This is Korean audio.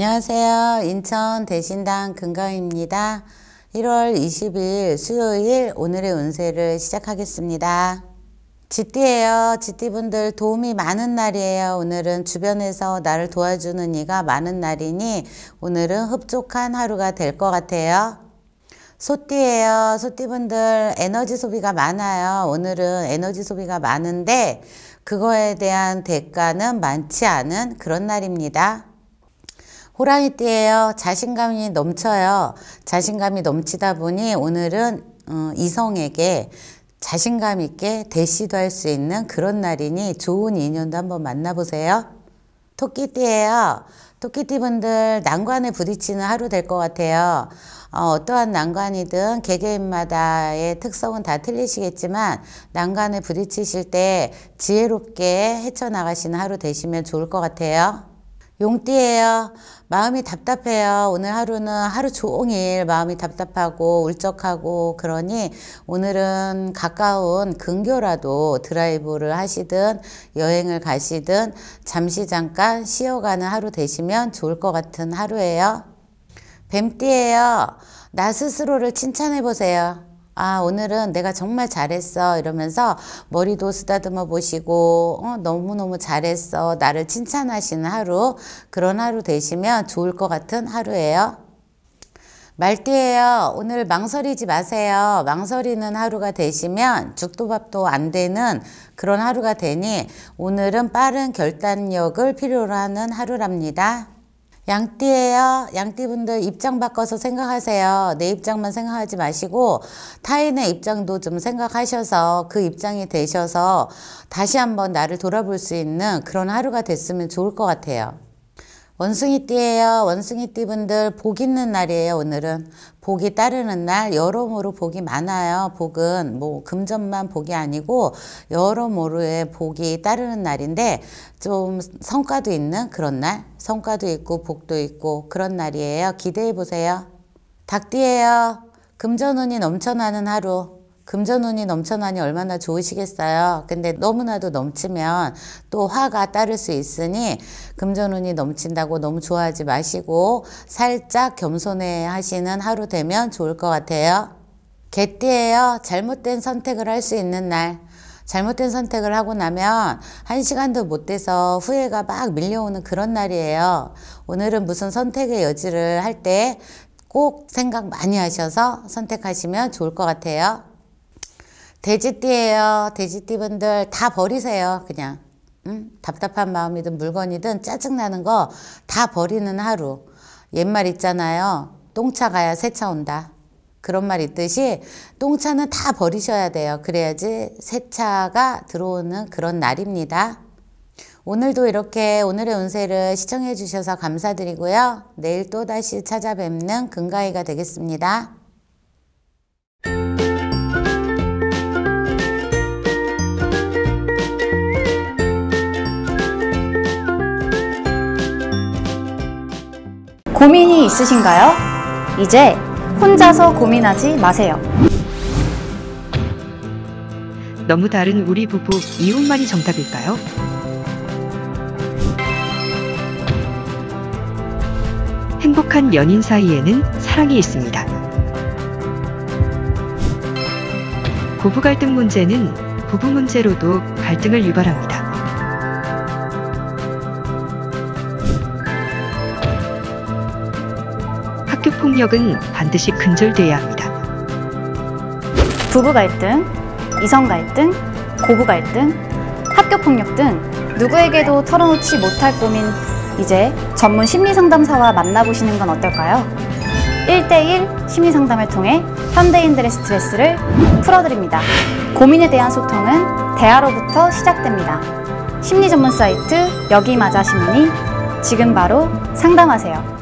안녕하세요. 인천 대신당 금강입니다. 1월 20일 수요일 오늘의 운세를 시작하겠습니다. 쥐띠예요. 쥐띠분들 도움이 많은 날이에요. 오늘은 주변에서 나를 도와주는 이가 많은 날이니 오늘은 흡족한 하루가 될 것 같아요. 소띠예요. 소띠분들 에너지 소비가 많아요. 오늘은 에너지 소비가 많은데 그거에 대한 대가는 많지 않은 그런 날입니다. 호랑이띠예요. 자신감이 넘쳐요. 자신감이 넘치다 보니 오늘은 이성에게 자신감 있게 대시도 할 수 있는 그런 날이니 좋은 인연도 한번 만나보세요. 토끼띠예요. 토끼띠분들 난관에 부딪히는 하루 될 것 같아요. 어떠한 난관이든 개개인마다의 특성은 다 틀리시겠지만 난관에 부딪히실 때 지혜롭게 헤쳐나가시는 하루 되시면 좋을 것 같아요. 용띠예요. 마음이 답답해요. 오늘 하루는 하루 종일 마음이 답답하고 울적하고 그러니 오늘은 가까운 근교라도 드라이브를 하시든 여행을 가시든 잠시 잠깐 쉬어가는 하루 되시면 좋을 것 같은 하루예요. 뱀띠예요. 나 스스로를 칭찬해 보세요. 아, 오늘은 내가 정말 잘했어 이러면서 머리도 쓰다듬어 보시고 너무너무 잘했어 나를 칭찬하시는 하루, 그런 하루 되시면 좋을 것 같은 하루예요. 말띠예요. 오늘 망설이지 마세요. 망설이는 하루가 되시면 죽도 밥도 안 되는 그런 하루가 되니 오늘은 빠른 결단력을 필요로 하는 하루랍니다. 양띠예요. 양띠분들 입장 바꿔서 생각하세요. 내 입장만 생각하지 마시고 타인의 입장도 좀 생각하셔서 그 입장이 되셔서 다시 한번 나를 돌아볼 수 있는 그런 하루가 됐으면 좋을 것 같아요. 원숭이띠예요. 원숭이띠분들 복 있는 날이에요. 오늘은 복이 따르는 날, 여러모로 복이 많아요. 복은 뭐 금전만 복이 아니고 여러모로의 복이 따르는 날인데 좀 성과도 있는 그런 날, 성과도 있고 복도 있고 그런 날이에요. 기대해 보세요. 닭띠예요. 금전운이 넘쳐나는 하루. 금전운이 넘쳐나니 얼마나 좋으시겠어요. 근데 너무나도 넘치면 또 화가 따를 수 있으니 금전운이 넘친다고 너무 좋아하지 마시고 살짝 겸손해 하시는 하루 되면 좋을 것 같아요. 개띠예요. 잘못된 선택을 할 수 있는 날. 잘못된 선택을 하고 나면 한 시간도 못 돼서 후회가 막 밀려오는 그런 날이에요. 오늘은 무슨 선택의 여지를 할 때 꼭 생각 많이 하셔서 선택하시면 좋을 것 같아요. 돼지띠예요. 돼지띠분들 다 버리세요. 그냥 답답한 마음이든 물건이든 짜증나는 거 다 버리는 하루. 옛말 있잖아요. 똥차 가야 새차 온다. 그런 말 있듯이 똥차는 다 버리셔야 돼요. 그래야지 새차가 들어오는 그런 날입니다. 오늘도 이렇게 오늘의 운세를 시청해 주셔서 감사드리고요. 내일 또 다시 찾아뵙는 금가희가 되겠습니다. 고민이 있으신가요? 이제 혼자서 고민하지 마세요. 너무 다른 우리 부부, 이혼만이 정답일까요? 행복한 연인 사이에는 사랑이 있습니다. 고부 갈등 문제는 부부 문제로도 갈등을 유발합니다. 폭력은 반드시 근절돼야 합니다. 부부 갈등, 이성 갈등, 고부 갈등, 학교 폭력 등 누구에게도 털어놓지 못할 고민, 이제 전문 심리상담사와 만나보시는 건 어떨까요? 1대1 심리상담을 통해 현대인들의 스트레스를 풀어드립니다. 고민에 대한 소통은 대화로부터 시작됩니다. 심리 전문 사이트 여기 맞아심리, 지금 바로 상담하세요.